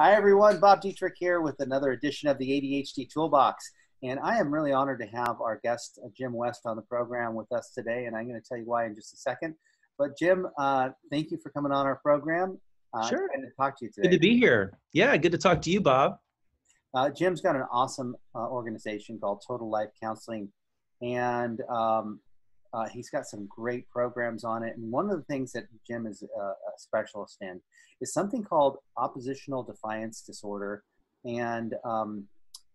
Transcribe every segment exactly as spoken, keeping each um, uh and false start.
Hi everyone, Bob Dietrich here with another edition of the A D H D Toolbox, and I am really honored to have our guest Jim West on the program with us today, and I'm going to tell you why in just a second. But Jim, uh, thank you for coming on our program. Uh, sure. Good to talk to you today. Good to be here. Yeah, good to talk to you, Bob. Uh, Jim's got an awesome uh, organization called Total Life Counseling, and um, uh, he's got some great programs on it. And one of the things that Jim is a, a specialist in is something called Oppositional Defiance Disorder, and um,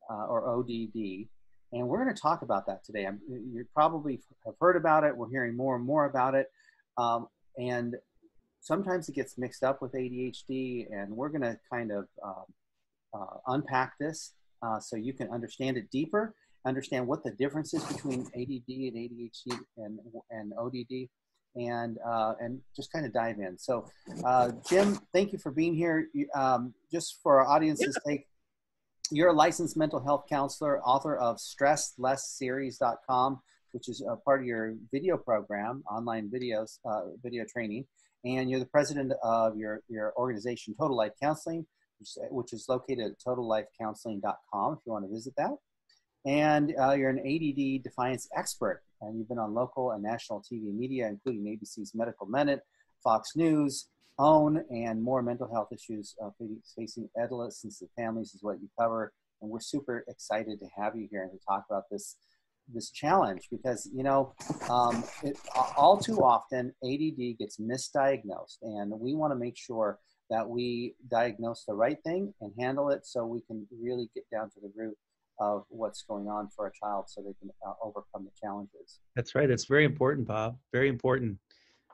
uh, or O D D. And we're going to talk about that today. I'm, you probably have heard about it. We're hearing more and more about it. Um, and sometimes it gets mixed up with A D H D, and we're going to kind of um, uh, unpack this uh, so you can understand it deeper, understand what the difference is between A D D and A D H D and, and O D D, and, uh, and just kind of dive in. So, uh, Jim, thank you for being here. Um, just for our audience's yeah. sake, you're a licensed mental health counselor, author of Stress Less Series dot com, which is a part of your video program, online videos, uh, video training. And you're the president of your, your organization, Total Life Counseling, which, which is located at Total Life Counseling dot com if you want to visit that. And uh, you're an A D D defiance expert, and you've been on local and national T V media, including A B C's Medical Minute, Fox News, OWN, and more mental health issues uh, facing adolescents and families is what you cover. And we're super excited to have you here and to talk about this this challenge, because, you know, um, it, all too often A D D gets misdiagnosed, and we want to make sure that we diagnose the right thing and handle it so we can really get down to the root of what's going on for a child so they can uh, overcome the challenges. That's right. That's very important, Bob. Very important.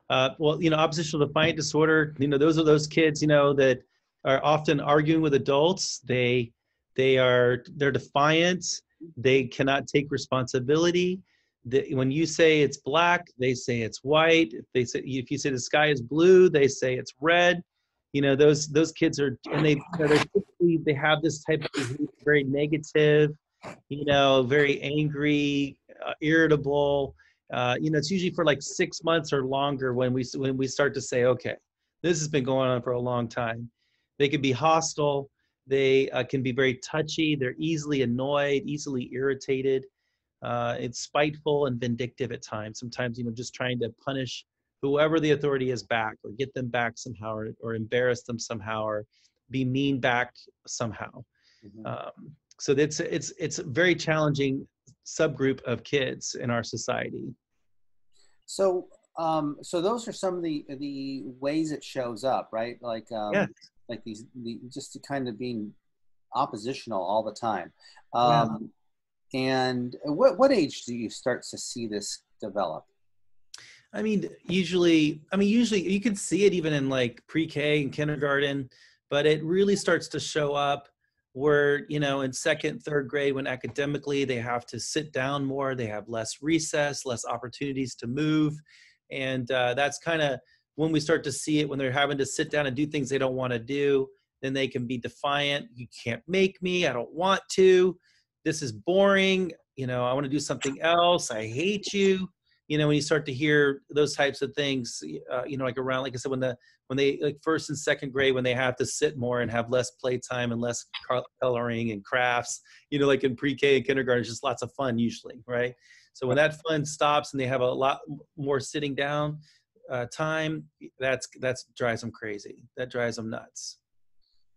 Uh, well, you know, oppositional defiant disorder, you know, those are those kids, you know, that are often arguing with adults. They, they are, they're defiant. They cannot take responsibility. The, when you say it's black, they say it's white. If they say, if you say the sky is blue, they say it's red. You know, those those kids are, and they typically, they have this type of behavior, very negative, you know, very angry, uh, irritable. Uh, you know, it's usually for like six months or longer when we when we start to say, okay, this has been going on for a long time. They could be hostile. They uh, can be very touchy. They're easily annoyed, easily irritated. Uh, it's spiteful and vindictive at times. Sometimes, you know, just trying to punish whoever the authority is back, or get them back somehow, or, or embarrass them somehow, or be mean back somehow. Mm-hmm. Um, so it's, it's, it's a very challenging subgroup of kids in our society. So, um, so those are some of the, the ways it shows up, right? Like, um, yeah. like these, the, just to kind of being oppositional all the time. Um, yeah. And what, what age do you start to see this develop? I mean, usually, I mean, usually you can see it even in like pre-K and kindergarten, but it really starts to show up where, you know, in second, third grade, when academically they have to sit down more, they have less recess, less opportunities to move. And uh, that's kind of when we start to see it, when they're having to sit down and do things they don't want to do, then they can be defiant. You can't make me. I don't want to. This is boring. You know, I want to do something else. I hate you. You know, when you start to hear those types of things, uh, you know, like around, like I said, when the, when they, like first and second grade, when they have to sit more and have less playtime and less coloring and crafts, you know, like in pre-K and kindergarten, it's just lots of fun usually, right? So when that fun stops and they have a lot more sitting down uh, time, that's, that's drives them crazy. That drives them nuts.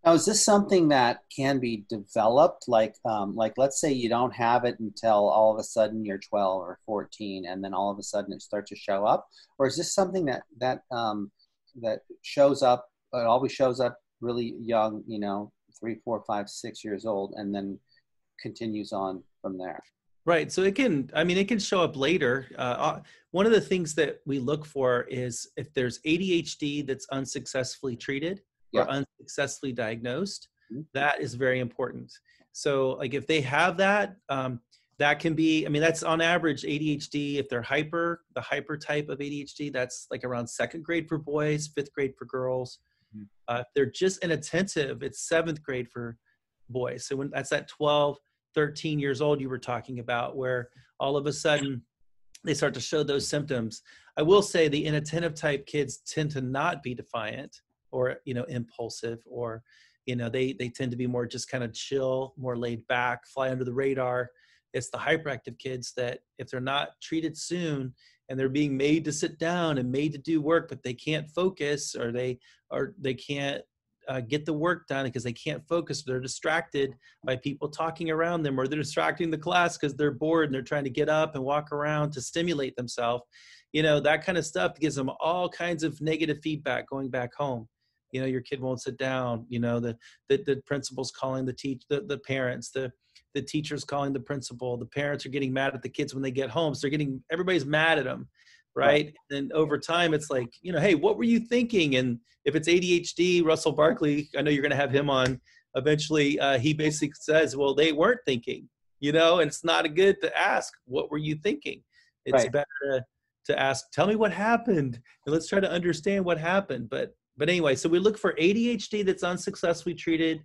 Now, is this something that can be developed? Like, um, like let's say you don't have it until all of a sudden you're twelve or fourteen, and then all of a sudden it starts to show up? Or is this something that that um, that shows up? It always shows up really young, you know, three, four, five, six years old, and then continues on from there. Right. So it can. I mean, it can show up later. Uh, one of the things that we look for is if there's A D H D that's unsuccessfully treated. Or unsuccessfully diagnosed, that is very important. So like if they have that, um, that can be, I mean, that's on average A D H D, if they're hyper, the hyper type of A D H D, that's like around second grade for boys, fifth grade for girls. Mm-hmm. Uh, if they're just inattentive, it's seventh grade for boys. So when that's that twelve, thirteen years old you were talking about, where all of a sudden they start to show those symptoms. I will say the inattentive type kids tend to not be defiant, or, you know, impulsive, or You know, they, they tend to be more just kind of chill, more laid back, fly under the radar. It's the hyperactive kids that if they're not treated soon and they're being made to sit down and made to do work, but they can't focus, or they, or they can't uh, get the work done because they can't focus. They're distracted by people talking around them, or they're distracting the class because they're bored and they're trying to get up and walk around to stimulate themselves. You know, that kind of stuff gives them all kinds of negative feedback going back home. You know, your kid won't sit down, you know, the, the, the principal's calling the teach the, the parents, the, the teacher's calling the principal, the parents are getting mad at the kids when they get home. So they're getting, everybody's mad at them. Right. right. And over time, it's like, you know, hey, what were you thinking? And if it's A D H D, Russell Barkley, I know you're going to have him on eventually. Uh, he basically says, well, they weren't thinking, you know, and it's not good to ask, what were you thinking? It's right. better to, to ask, tell me what happened, and let's try to understand what happened. But But anyway, so we look for A D H D that's unsuccessfully treated,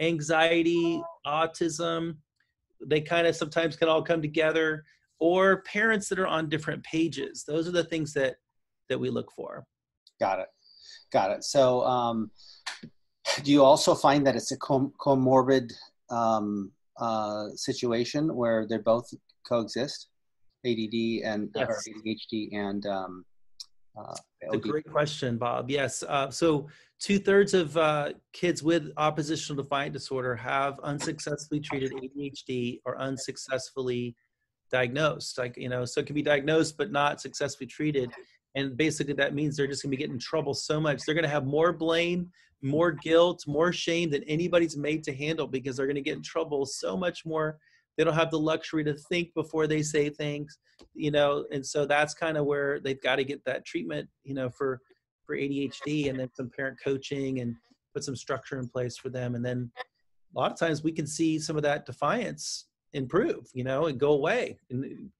anxiety, autism. They kind of sometimes can all come together, or parents that are on different pages. Those are the things that that we look for. Got it. Got it. So um, do you also find that it's a com comorbid um, uh, situation where they both coexist, A D D and yes. or A D H D and um Uh, a great question, Bob. Yes. Uh, so two thirds of uh, kids with oppositional defiant disorder have unsuccessfully treated A D H D or unsuccessfully diagnosed. Like, you know, so it can be diagnosed, but not successfully treated. And basically that means they're just gonna be getting in trouble so much. They're gonna have more blame, more guilt, more shame than anybody's made to handle, because they're gonna get in trouble so much more. They don't have the luxury to think before they say things, you know, and so that's kind of where they've got to get that treatment, you know, for, for A D H D, and then some parent coaching and put some structure in place for them. And then a lot of times we can see some of that defiance improve, you know, and go away. And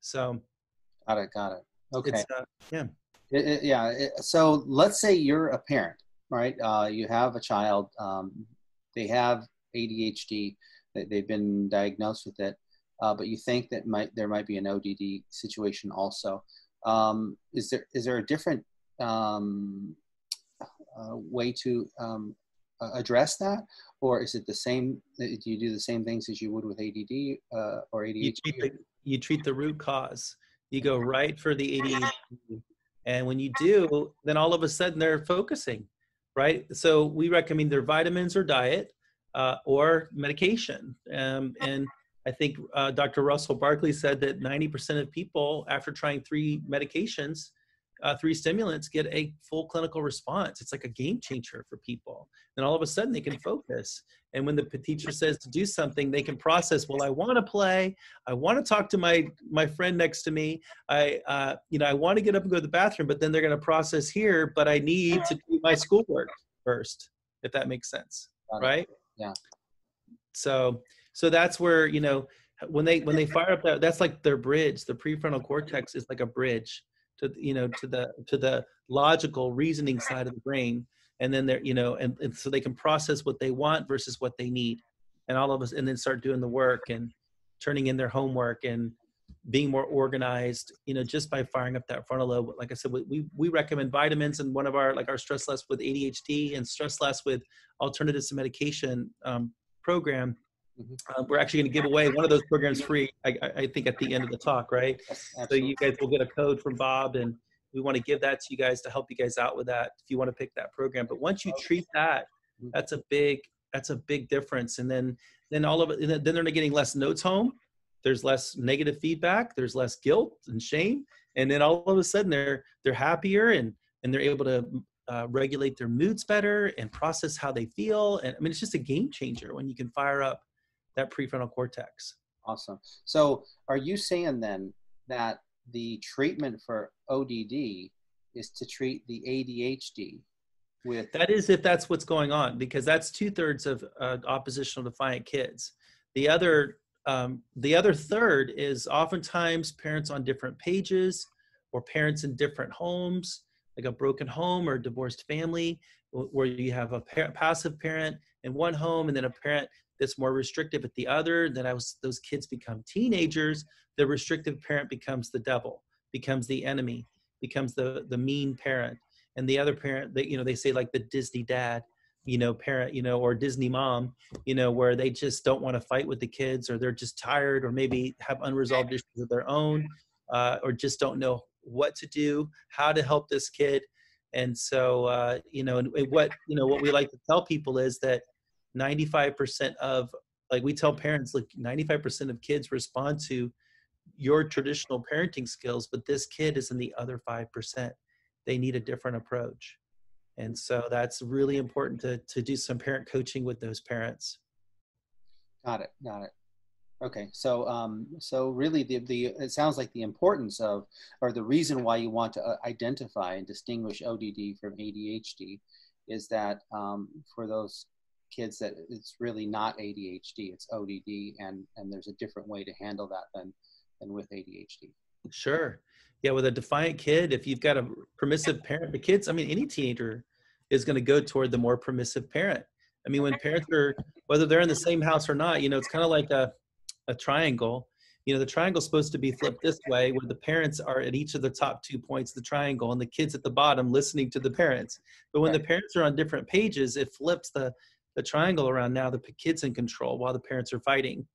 so. Got it. Got it. Okay. It's, uh, yeah. It, it, yeah. It, so let's say you're a parent, right? Uh, you have a child, um, they have A D H D. They've been diagnosed with it, uh, but you think that might there might be an O D D situation also. Um, is there is there a different um, uh, way to um, address that, or is it the same? Do you do the same things as you would with A D D uh, or A D H D? You treat, the, you treat the root cause. You go right for the A D H D, and when you do, then all of a sudden they're focusing, right? So we recommend their vitamins or diet. Uh, or medication. Um, and I think uh, Doctor Russell Barkley said that ninety percent of people, after trying three medications, uh, three stimulants, get a full clinical response. It's like a game changer for people. And all of a sudden they can focus. And when the teacher says to do something, they can process, well, I want to play. I want to talk to my, my friend next to me. I, uh, you know, I want to get up and go to the bathroom, but then they're going to process here, but I need to do my schoolwork first, if that makes sense, right? Yeah. So, so that's where, you know, when they, when they fire up that, that's like their bridge. The prefrontal cortex is like a bridge to, you know, to the, to the logical reasoning side of the brain. And then they're, you know, and, and so they can process what they want versus what they need, and all of us, and then start doing the work and turning in their homework and being more organized, you know, just by firing up that frontal lobe. Like I said, we, we recommend vitamins, and one of our, like our Stress Less with A D H D and Stress Less with Alternatives to Medication um, program. Mm-hmm. uh, we're actually going to give away one of those programs free, I, I think, at the end of the talk, right? Yes, so you guys will get a code from Bob, and we want to give that to you guys to help you guys out with that if you want to pick that program. But once you treat that, that's a big, that's a big difference. And then, then all of it, then they're not getting less notes home. There's less negative feedback, there's less guilt and shame. And then all of a sudden they're, they're happier, and, and they're able to uh, regulate their moods better and process how they feel. And I mean, it's just a game changer when you can fire up that prefrontal cortex. Awesome. So are you saying then that the treatment for O D D is to treat the A D H D with? That is, if that's what's going on, because that's two thirds of uh, oppositional defiant kids. The other Um, the other third is oftentimes parents on different pages, or parents in different homes, like a broken home or a divorced family, where you have a pa passive parent in one home and then a parent that's more restrictive at the other. Then I was, those kids become teenagers. The restrictive parent becomes the devil, becomes the enemy, becomes the, the mean parent. And the other parent, they, you know, they say like the Disney dad, you know, parent, you know, or Disney mom, you know, where they just don't want to fight with the kids, or they're just tired, or maybe have unresolved issues of their own, uh, or just don't know what to do, how to help this kid. And so, uh, you know, and what, you know, what we like to tell people is that ninety-five percent of, like we tell parents, like ninety-five percent of kids respond to your traditional parenting skills, but this kid is in the other five percent. They need a different approach. And so that's really important to, to do some parent coaching with those parents. Got it. Got it. Okay. So, um, so really the, the, it sounds like the importance of, or the reason why you want to identify and distinguish O D D from A D H D is that, um, for those kids that it's really not A D H D, it's O D D, and, and there's a different way to handle that than, than with A D H D. Sure. Yeah. With a defiant kid, if you've got a permissive parent, the kids, I mean, any teenager is going to go toward the more permissive parent. I mean, when parents are, whether they're in the same house or not, you know, it's kind of like a, a triangle, you know, the triangle's supposed to be flipped this way, where the parents are at each of the top two points of the triangle and the kids at the bottom listening to the parents. But when right. the parents are on different pages, it flips the, the triangle around. Now the kid's in control while the parents are fighting.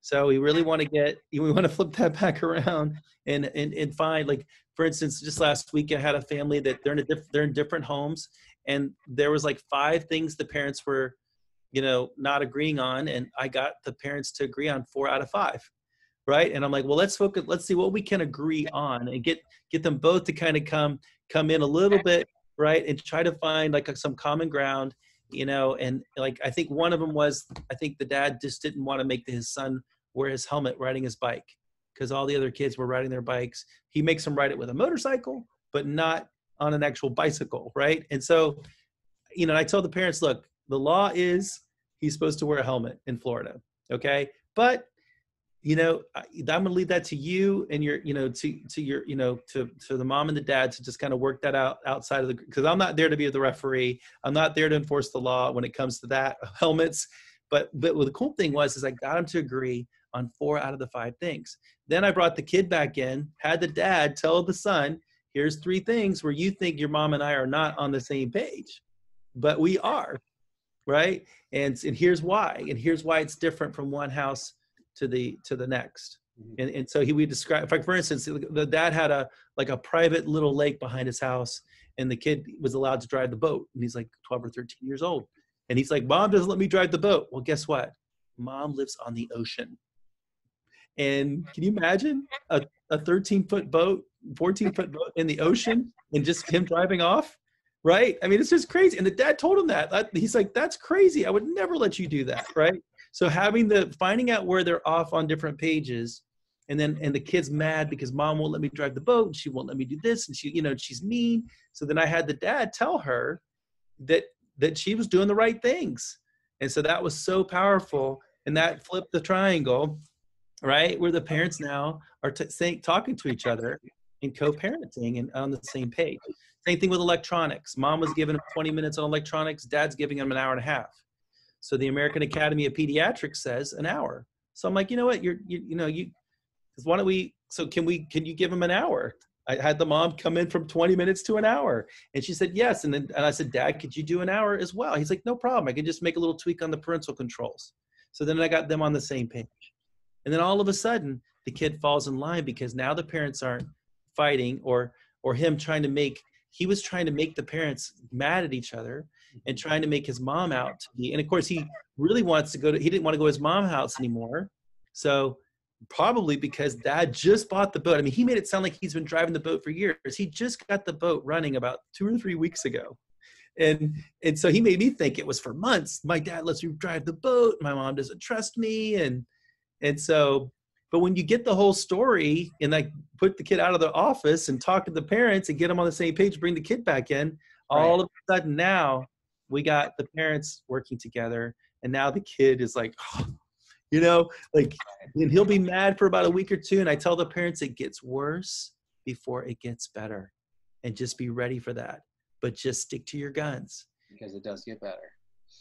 So we really want to get, we want to flip that back around and, and, and find, like, for instance, just last week, I had a family that they're in, a diff, they're in different homes, and there was like five things the parents were, you know, not agreeing on. And I got the parents to agree on four out of five. Right. And I'm like, well, let's focus, let's see what we can agree on and get, get them both to kind of come, come in a little bit. Right. And try to find like a, some common ground. You know, and like, I think one of them was, I think the dad just didn't want to make his son wear his helmet riding his bike because all the other kids were riding their bikes. He makes them ride it with a motorcycle, but not on an actual bicycle, right? And so, you know, I told the parents, look, the law is he's supposed to wear a helmet in Florida, okay? But, you know, I, I'm going to leave that to you and your, you know, to, to your, you know, to, to the mom and the dad to just kind of work that out outside of the, because I'm not there to be the referee. I'm not there to enforce the law when it comes to that helmets. But, but what the cool thing was, is I got him to agree on four out of the five things. Then I brought the kid back in, had the dad tell the son, here's three things where you think your mom and I are not on the same page, but we are, right? And, and here's why, and here's why it's different from one house to the, to the next. And, and so he, we described, in fact, for instance, the dad had a, like a private little lake behind his house, and the kid was allowed to drive the boat. And he's like twelve or thirteen years old. And he's like, mom doesn't let me drive the boat. Well, guess what? Mom lives on the ocean. And can you imagine a, a thirteen foot boat, fourteen foot boat in the ocean and just him driving off? Right. I mean, it's just crazy. And the dad told him that. He's like, that's crazy. I would never let you do that. Right. So having the, finding out where they're off on different pages, and then, and the kid's mad because mom won't let me drive the boat, and she won't let me do this, and she, you know, she's mean. So then I had the dad tell her that, that she was doing the right things. And so that was so powerful. And that flipped the triangle, right? Where the parents now are t- saying, talking to each other and co-parenting and on the same page. Same thing with electronics. Mom was giving him twenty minutes on electronics. Dad's giving him an hour and a half. So the American Academy of Pediatrics says an hour. So I'm like, you know what, you're, you, you know, you, why don't we, so can we, can you give him an hour? I had the mom come in from twenty minutes to an hour. And she said, yes. And then, and I said, dad, could you do an hour as well? He's like, no problem. I can just make a little tweak on the parental controls. So then I got them on the same page. And then all of a sudden the kid falls in line, because now the parents aren't fighting, or, or him trying to make, he was trying to make the parents mad at each other and trying to make his mom out to be. And of course he really wants to go to, he didn't want to go to his mom's house anymore. So probably because dad just bought the boat. I mean, he made it sound like he's been driving the boat for years. He just got the boat running about two or three weeks ago. And, and so he made me think it was for months. My dad lets me drive the boat. My mom doesn't trust me. And, and so, but when you get the whole story and like put the kid out of the office and talk to the parents and get them on the same page, bring the kid back in, all right. of a sudden now, we got the parents working together, and now the kid is like, oh, you know, like, and he'll be mad for about a week or two. And I tell the parents it gets worse before it gets better, and just be ready for that, but just stick to your guns. Because it does get better.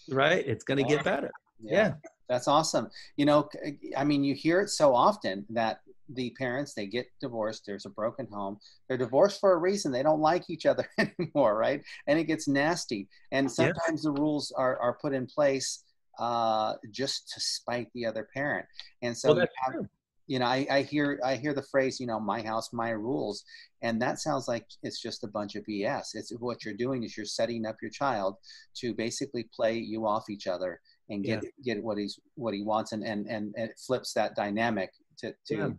Right. It's going to yeah. get better. Yeah. yeah. That's awesome. You know, I mean, you hear it so often that the parents, they get divorced, there's a broken home, they're divorced for a reason, they don't like each other anymore, right? And it gets nasty. And sometimes yeah. the rules are, are put in place uh, just to spite the other parent. And so, well, that's true. You know, I, I hear I hear the phrase, you know, my house, my rules. And that sounds like it's just a bunch of B S. It's what you're doing is you're setting up your child to basically play you off each other and get yeah. get what he's what he wants, and and, and it flips that dynamic to, to yeah.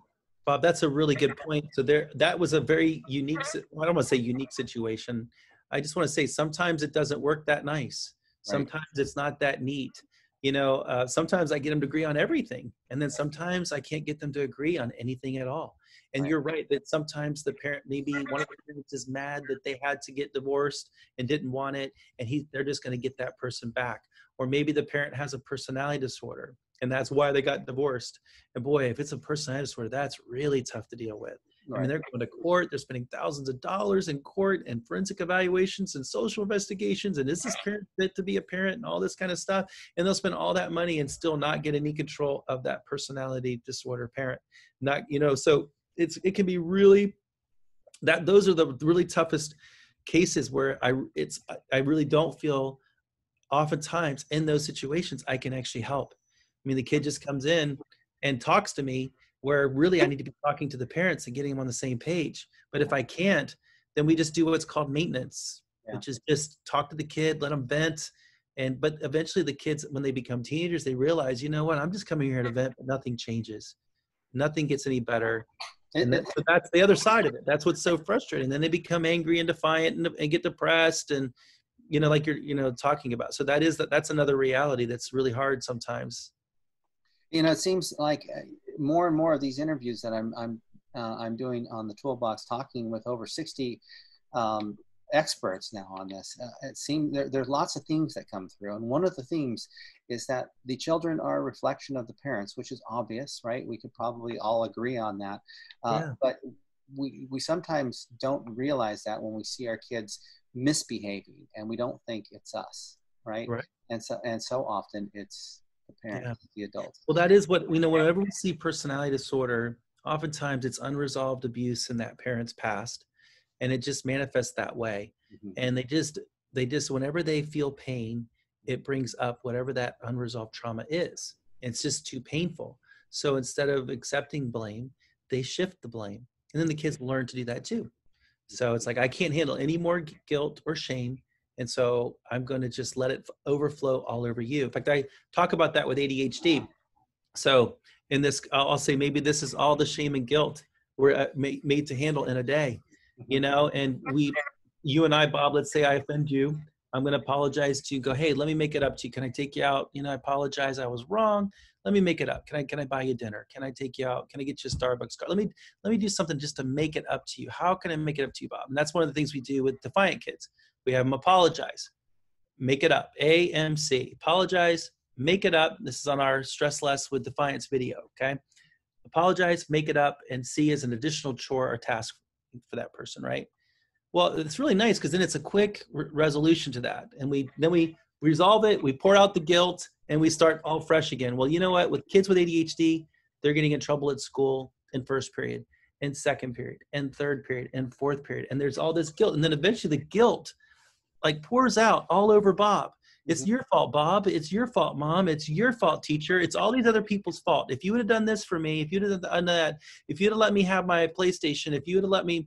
Bob, that's a really good point. So there that was a very unique, I don't want to say unique situation. I just want to say sometimes it doesn't work that nice. Right. Sometimes it's not that neat. You know, uh, sometimes I get them to agree on everything, and then sometimes I can't get them to agree on anything at all. And right. you're right that sometimes the parent, maybe one of the parents is mad that they had to get divorced and didn't want it, and he they're just going to get that person back. Or maybe the parent has a personality disorder, and that's why they got divorced. And boy, if it's a personality disorder, that's really tough to deal with. Right. I mean, they're going to court, they're spending thousands of dollars in court and forensic evaluations and social investigations. And is this parent fit to be a parent and all this kind of stuff? And they'll spend all that money and still not get any control of that personality disorder parent. Not, you know, so it's, it can be really that those are the really toughest cases where I, it's, I really don't feel oftentimes in those situations, I can actually help. I mean, the kid just comes in and talks to me, where really I need to be talking to the parents and getting them on the same page. But if I can't, then we just do what's called maintenance, yeah. which is just talk to the kid, let them vent. And, but eventually the kids, when they become teenagers, they realize, you know what, I'm just coming here to vent, but nothing changes. Nothing gets any better. And that, so that's the other side of it. That's what's so frustrating. And then they become angry and defiant and, and get depressed and, you know, like you're, you know, talking about. So that is, that that's another reality that's really hard sometimes. You know, it seems like more and more of these interviews that I'm I'm uh, I'm doing on the Toolbox, talking with over sixty um, experts now on this. Uh, it seems there there's lots of themes that come through, and one of the themes is that the children are a reflection of the parents, which is obvious, right? We could probably all agree on that, uh, yeah. but we we sometimes don't realize that when we see our kids misbehaving, and we don't think it's us, right? Right. And so and so often it's. The parents, yeah. the adults. Well, that is what we you know. Whenever we see personality disorder, oftentimes it's unresolved abuse in that parent's past, and it just manifests that way. Mm-hmm. And they just, they just, whenever they feel pain, it brings up whatever that unresolved trauma is. It's just too painful. So instead of accepting blame, they shift the blame, and then the kids learn to do that too. So it's like, I can't handle any more guilt or shame. And so I'm going to just let it overflow all over you. In fact, I talk about that with A D H D. So in this, I'll say maybe this is all the shame and guilt we're made to handle in a day, you know, and we, you and I, Bob, let's say I offend you. I'm going to apologize to you, go, hey, let me make it up to you. Can I take you out? You know, I apologize. I was wrong. Let me make it up. Can I, can I buy you dinner? Can I take you out? Can I get you a Starbucks card? Let me, let me do something just to make it up to you. How can I make it up to you, Bob? And that's one of the things we do with defiant kids. We have them apologize, make it up, A M C, apologize, make it up. This is on our Stress Less with Defiance video, okay? Apologize, make it up, and C is an additional chore or task for that person, right? Well, it's really nice because then it's a quick re- resolution to that. And we then we resolve it, we pour out the guilt, and we start all fresh again. Well, you know what? With kids with A D H D, they're getting in trouble at school in first period, in second period, in third period, in fourth period. And there's all this guilt. And then eventually the guilt like pours out all over Bob. It's mm-hmm. your fault, Bob. It's your fault, Mom. It's your fault, teacher. It's all these other people's fault. If you would have done this for me, if you would have done that, if you would have let me have my PlayStation, if you would have let me,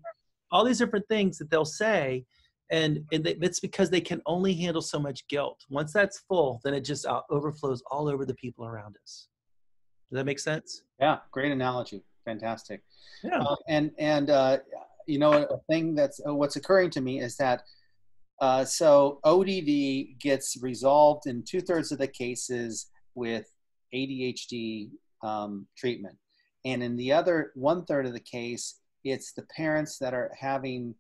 all these different things that they'll say. And, and they, it's because they can only handle so much guilt. Once that's full, then it just out, overflows all over the people around us. Does that make sense? Yeah. Great analogy. Fantastic. Yeah. Uh, and, and uh, you know, a thing that's, uh, what's occurring to me is that Uh, so O D D gets resolved in two-thirds of the cases with A D H D um, treatment. And in the other one-third of the case, it's the parents that are having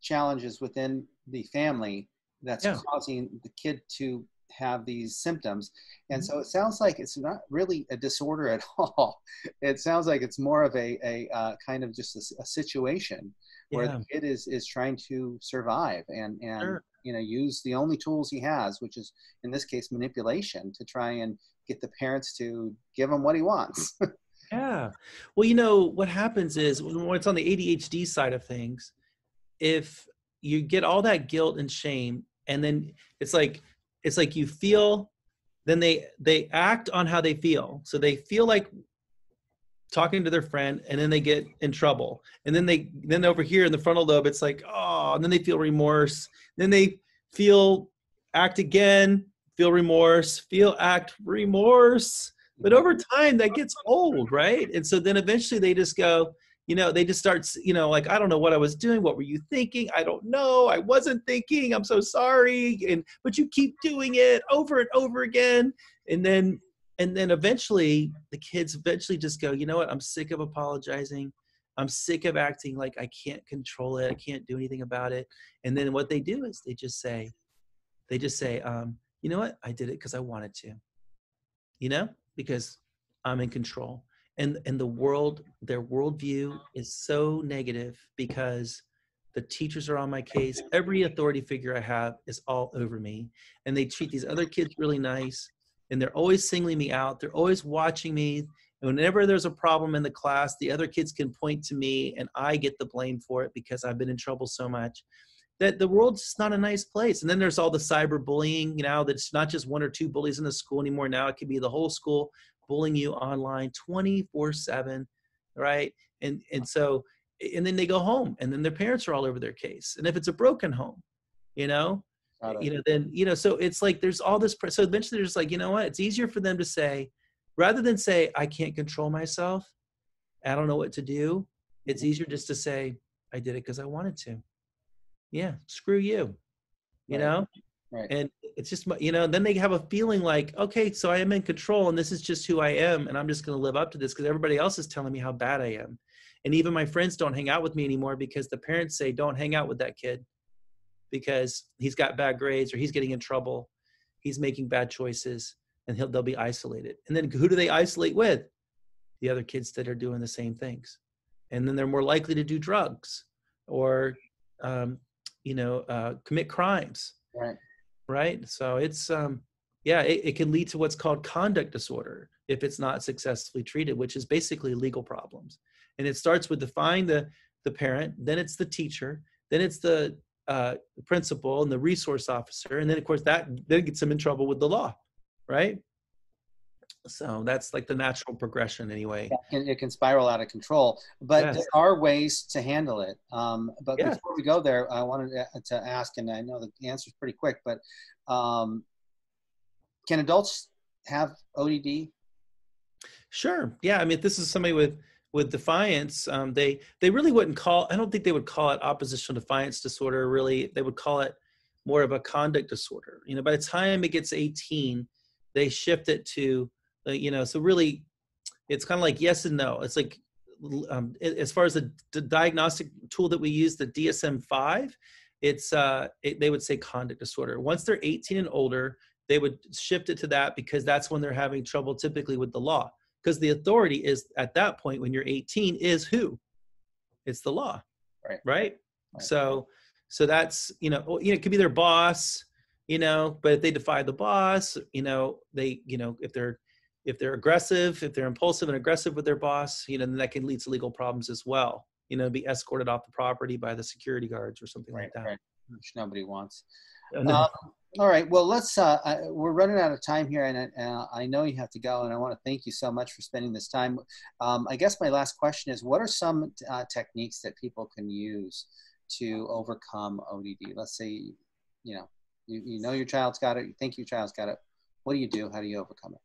challenges within the family that's yeah. causing the kid to have these symptoms. And mm-hmm. so it sounds like it's not really a disorder at all. It sounds like it's more of a, a uh, kind of just a, a situation. Yeah. Where the kid is, is trying to survive and, and sure. you know, use the only tools he has, which is, in this case, manipulation, to try and get the parents to give him what he wants. Yeah. Well, you know, what happens is when it's on the A D H D side of things, if you get all that guilt and shame, and then it's like, it's like you feel, then they, they act on how they feel. So they feel like talking to their friend, and then they get in trouble. And then they, then over here in the frontal lobe, it's like, oh, and then they feel remorse. Then they feel, act again, feel remorse, feel, act, remorse. But over time that gets old, right? And so then eventually they just go, you know, they just start, you know, like, I don't know what I was doing. What were you thinking? I don't know. I wasn't thinking. I'm so sorry. And, but you keep doing it over and over again. And then, and then eventually the kids eventually just go, you know what? I'm sick of apologizing. I'm sick of acting like I can't control it. I can't do anything about it. And then what they do is they just say, they just say, um, you know what? I did it because I wanted to, you know? Because I'm in control. And, and the world, their worldview is so negative because the teachers are on my case. Every authority figure I have is all over me. And they treat these other kids really nice. And they're always singling me out. They're always watching me. And whenever there's a problem in the class, the other kids can point to me and I get the blame for it because I've been in trouble so much. That the world's just not a nice place. And then there's all the cyberbullying, you know, that's not just one or two bullies in the school anymore. Now it could be the whole school bullying you online twenty-four seven, right? And, and so, and then they go home and then their parents are all over their case. And if it's a broken home, you know, you know, then, you know, so it's like, there's all this, so eventually they're just like, you know what, it's easier for them to say, rather than say, I can't control myself, I don't know what to do. It's easier just to say, I did it because I wanted to. Yeah, screw you, you right. know? Right. And it's just, you know, then they have a feeling like, okay, so I am in control and this is just who I am and I'm just going to live up to this because everybody else is telling me how bad I am. And even my friends don't hang out with me anymore because the parents say, don't hang out with that kid because he's got bad grades or he's getting in trouble. He's making bad choices and he'll, they'll be isolated. And then who do they isolate with? The other kids that are doing the same things. And then they're more likely to do drugs or, um, you know, uh, commit crimes, right? Right. So it's, um, yeah, it, it can lead to what's called conduct disorder if it's not successfully treated, which is basically legal problems. And it starts with defying the, the parent, then it's the teacher, then it's the uh, principal and the resource officer. And then of course that then gets them in trouble with the law, right? So that's like the natural progression anyway. It can, it can spiral out of control, but yes. There are ways to handle it. Um, but yes. Before we go there, I wanted to ask, and I know the answer is pretty quick, but um, can adults have O D D? Sure. Yeah. I mean, if this is somebody with, with defiance, um, they, they really wouldn't call, I don't think they would call it oppositional defiance disorder. Really, they would call it more of a conduct disorder. You know, by the time it gets eighteen, they shift it to, you know, so really, it's kind of like yes and no. It's like, um, as far as the, the diagnostic tool that we use, the D S M five, it's uh, it, they would say conduct disorder. Once they're eighteen and older, they would shift it to that because that's when they're having trouble typically with the law. Because the authority is at that point when you're eighteen is who? It's the law, right? Right. right. So, so that's you know, you know, it could be their boss, you know, but if they defy the boss, you know, they, you know, if they're If they're aggressive, if they're impulsive and aggressive with their boss, you know, then that can lead to legal problems as well. You know, be escorted off the property by the security guards or something right, like that. Right. Which nobody wants. No, no. Um, all right. Well, let's, uh, I, we're running out of time here and I, uh, I know you have to go and I want to thank you so much for spending this time. Um, I guess my last question is what are some uh, techniques that people can use to overcome O D D? Let's say, you know, you, you know, your child's got it. You think your child's got it. What do you do? How do you overcome it?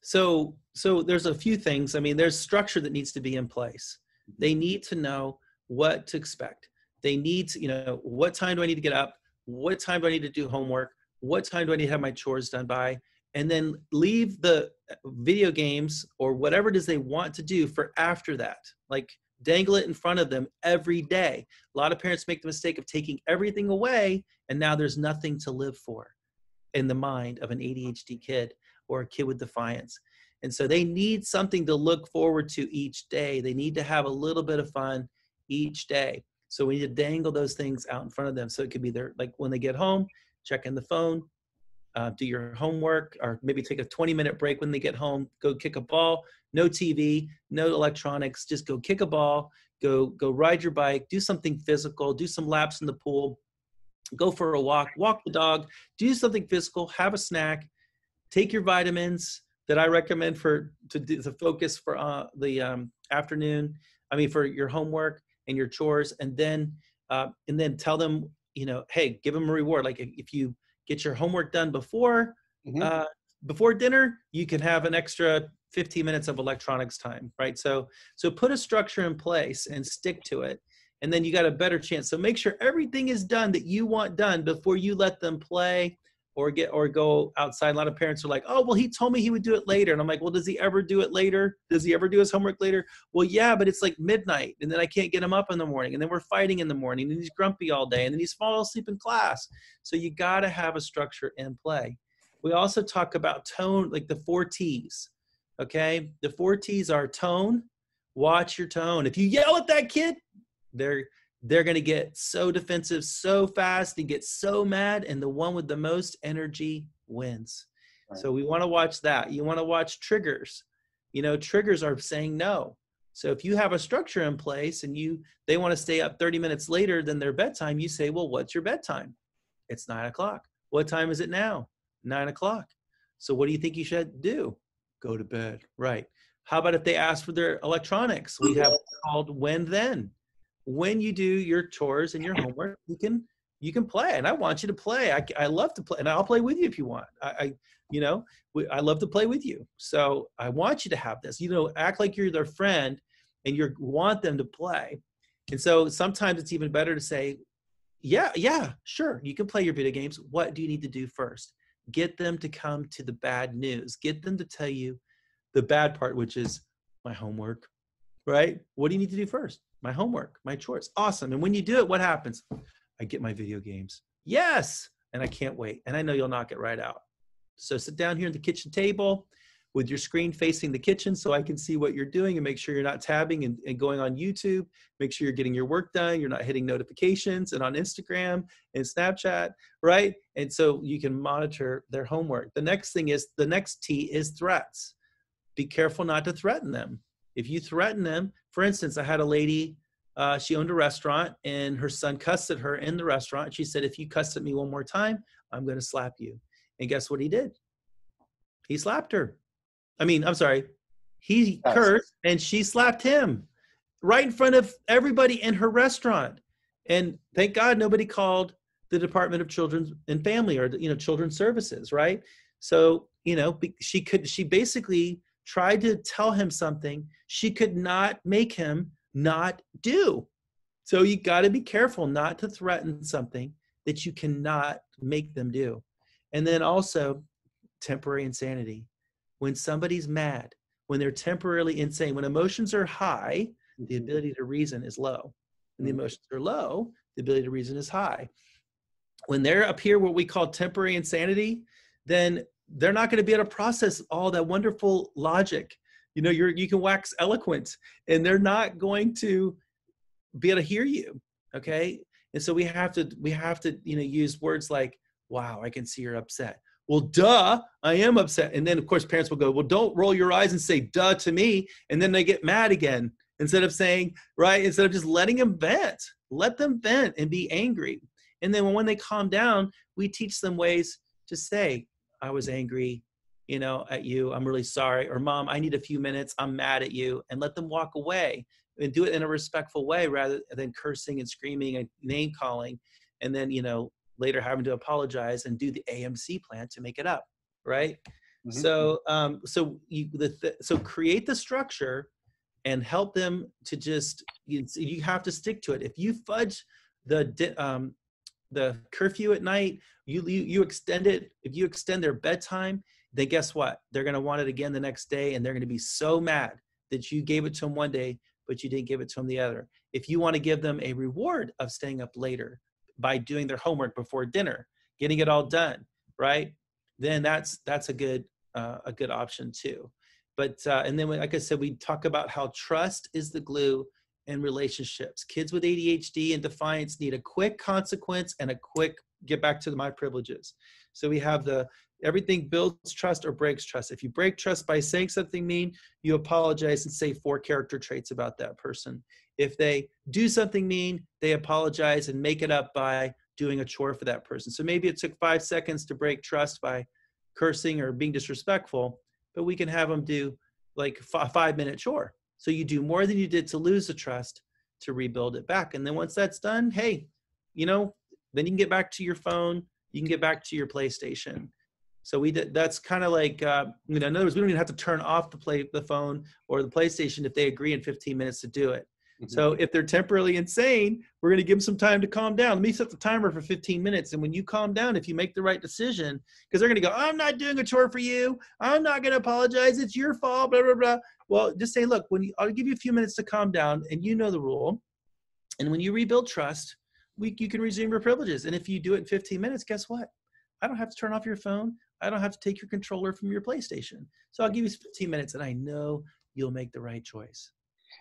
So, so there's a few things. I mean, there's structure that needs to be in place. They need to know what to expect. They need to, you know, what time do I need to get up? What time do I need to do homework? What time do I need to have my chores done by? And then leave the video games or whatever it is they want to do for after that. Like dangle it in front of them every day. A lot of parents make the mistake of taking everything away and now there's nothing to live for in the mind of an A D H D kid. Or a kid with defiance. And so they need something to look forward to each day. They need to have a little bit of fun each day. So we need to dangle those things out in front of them. So it could be their, like when they get home, checking the phone, uh, do your homework, or maybe take a twenty minute break when they get home, go kick a ball, no T V, no electronics, just go kick a ball, go, go ride your bike, do something physical, do some laps in the pool, go for a walk, walk the dog, do something physical, have a snack, take your vitamins that I recommend for to, to focus for uh, the um, afternoon, I mean, for your homework and your chores, and then uh, and then tell them, you know, hey, give them a reward. Like if, if you get your homework done before mm-hmm. uh, before dinner, you can have an extra fifteen minutes of electronics time, right? So so put a structure in place and stick to it, and then you got a better chance. So make sure everything is done that you want done before you let them play or get or go outside. A lot of parents are like, oh, well, he told me he would do it later. And I'm like, well, does he ever do it later? Does he ever do his homework later? Well, yeah, but it's like midnight, and then I can't get him up in the morning, and then we're fighting in the morning, and he's grumpy all day, and then he's falling asleep in class. So you got to have a structure in play. We also talk about tone, like the four T's, okay? The four T's are tone, watch your tone. If you yell at that kid, they're They're going to get so defensive so fast and get so mad, and the one with the most energy wins. Right. So we want to watch that. You want to watch triggers. You know, triggers are saying no. So if you have a structure in place and you they want to stay up thirty minutes later than their bedtime, you say, well, what's your bedtime? It's nine o'clock. What time is it now? Nine o'clock. So what do you think you should do? Go to bed. Right. How about if they ask for their electronics? We have called when then. When you do your chores and your homework, you can you can play, and I want you to play. I, I love to play, and I'll play with you if you want. I, I you know we, I love to play with you, so I want you to have this. You know, act like you're their friend, and you want them to play. And so sometimes it's even better to say, yeah, yeah, sure, you can play your video games. What do you need to do first? Get them to come to the bad news. Get them to tell you the bad part, which is my homework. Right? What do you need to do first? My homework, my chores. Awesome. And when you do it, what happens? I get my video games. Yes. And I can't wait. And I know you'll knock it right out. So sit down here at the kitchen table with your screen facing the kitchen so I can see what you're doing, and make sure you're not tabbing and, and going on YouTube. Make sure you're getting your work done. You're not hitting notifications and on Instagram and Snapchat, right? And so you can monitor their homework. The next thing is, the next T is threats. Be careful not to threaten them. If you threaten them, for instance, I had a lady, uh, she owned a restaurant, and her son cussed at her in the restaurant. She said, if you cuss at me one more time, I'm going to slap you. And guess what he did? He slapped her. I mean, I'm sorry. He That's cursed and she slapped him right in front of everybody in her restaurant. And thank God nobody called the Department of Children and Family, or, you know, Children's Services, right? So, you know, she could, she basically tried to tell him something she could not make him not do. So you got to be careful not to threaten something that you cannot make them do. And then also temporary insanity. When somebody's mad, when they're temporarily insane, when emotions are high, the ability to reason is low. When the emotions are low, the ability to reason is high. When they're up here, what we call temporary insanity, then they're not going to be able to process all that wonderful logic. You know, you're, you can wax eloquent, and they're not going to be able to hear you. Okay. And so we have to, we have to, you know, use words like, wow, I can see you're upset. Well, duh, I am upset. And then of course parents will go, well, don't roll your eyes and say duh to me. And then they get mad again, instead of saying, right. Instead of just letting them vent, let them vent and be angry. And then when they calm down, we teach them ways to say, I was angry, you know, at you. I'm really sorry. Or, Mom, I need a few minutes. I'm mad at you. And let them walk away, and do it in a respectful way rather than cursing and screaming and name calling. And then, you know, later having to apologize and do the A M C plan to make it up. Right. Mm-hmm. So, um, so you, the, th- so create the structure and help them to just, you, you have to stick to it. If you fudge the, di- um, the curfew at night, you, you you extend it, if you extend their bedtime, then guess what? They're going to want it again the next day, and they're going to be so mad that you gave it to them one day, but you didn't give it to them the other. If you want to give them a reward of staying up later by doing their homework before dinner, getting it all done, right? Then that's that's a good uh, a good option too. But uh, and then, like I said, we talk about how trust is the glue and relationships. Kids with A D H D and defiance need a quick consequence and a quick get back to my privileges. So we have the everything builds trust or breaks trust. If you break trust by saying something mean, you apologize and say four character traits about that person. If they do something mean, they apologize and make it up by doing a chore for that person. So maybe it took five seconds to break trust by cursing or being disrespectful, but we can have them do like a five minute chore. So you do more than you did to lose the trust to rebuild it back. And then once that's done, hey, you know, then you can get back to your phone. You can get back to your PlayStation. So we did, that's kind of like, uh, you know, in other words, we don't even have to turn off the play, the phone or the PlayStation if they agree in fifteen minutes to do it. Mm-hmm. So if they're temporarily insane, we're going to give them some time to calm down. Let me set the timer for fifteen minutes. And when you calm down, if you make the right decision, because they're going to go, I'm not doing a chore for you. I'm not going to apologize. It's your fault, blah, blah, blah. Well, just say, look, when you, I'll give you a few minutes to calm down, and you know the rule. And when you rebuild trust, we, you can resume your privileges. And if you do it in fifteen minutes, guess what? I don't have to turn off your phone. I don't have to take your controller from your PlayStation. So I'll give you fifteen minutes, and I know you'll make the right choice.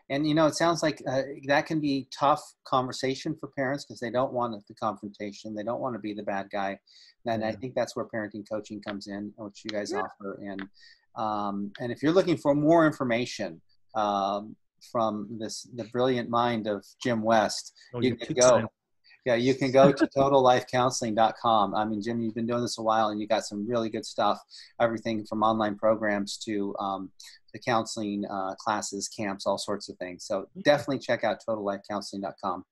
And, you know, it sounds like uh, that can be tough conversation for parents because they don't want the confrontation. They don't want to be the bad guy. And yeah. I think that's where parenting coaching comes in, which you guys yeah. offer. And, um, and if you're looking for more information um, from this, the brilliant mind of Jim West, oh, you can go. Time. Yeah, you can go to Total Life Counseling dot com. I mean, Jim, you've been doing this a while, and you got some really good stuff, everything from online programs to um, the counseling uh, classes, camps, all sorts of things. So definitely check out Total Life Counseling dot com.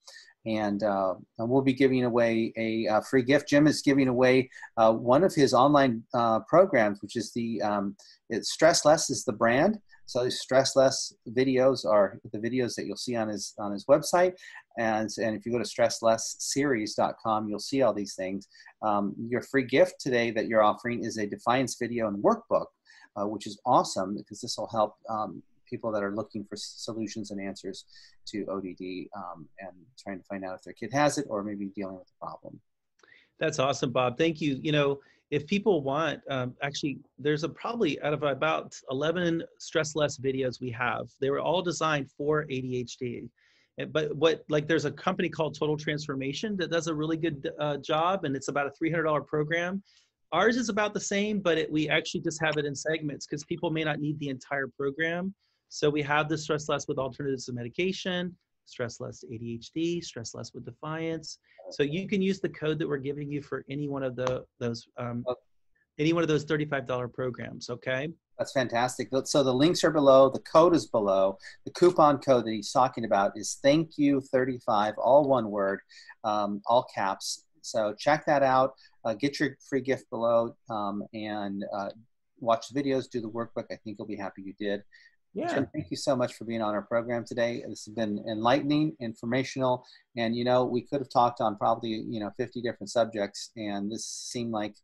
And, uh, and we'll be giving away a, a free gift. Jim is giving away uh, one of his online uh, programs, which is the um, it's StressLess is the brand. So these StressLess videos are the videos that you'll see on his on his website. And, and if you go to Stress Less Series dot com, you'll see all these things. Um, your free gift today that you're offering is a Defiance video and workbook, uh, which is awesome because this will help um, people that are looking for solutions and answers to O D D um, and trying to find out if their kid has it or maybe dealing with the problem. That's awesome, Bob. Thank you. You know, if people want, um, actually, there's a probably out of about eleven StressLess videos we have. They were all designed for A D H D. But what, like there's a company called Total Transformation that does a really good uh, job, and it's about a three hundred dollar program. Ours is about the same, but it, we actually just have it in segments because people may not need the entire program. So we have the StressLess with alternatives to medication, StressLess to A D H D, StressLess with defiance. So you can use the code that we're giving you for any one of the those um, any one of those thirty-five dollar programs. Okay. That's fantastic. So the links are below. The code is below. The coupon code that he's talking about is thank you thirty-five, all one word, um, all caps. So check that out. Uh, get your free gift below um, and uh, watch the videos, do the workbook. I think you'll be happy you did. Yeah. Jim, thank you so much for being on our program today. This has been enlightening, informational, and, you know, we could have talked on probably, you know, fifty different subjects, and this seemed like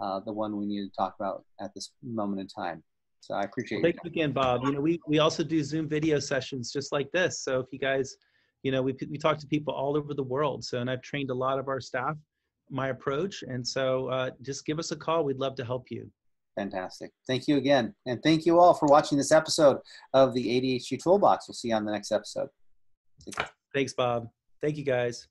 uh, the one we needed to talk about at this moment in time. So I appreciate it. Well, thank you again, Bob. You know, we, we also do Zoom video sessions just like this. So if you guys, you know, we, we talk to people all over the world. So, and I've trained a lot of our staff, my approach. And so uh, just give us a call. We'd love to help you. Fantastic. Thank you again. And thank you all for watching this episode of the A D H D Toolbox. We'll see you on the next episode. Thanks, Bob. Thank you, guys.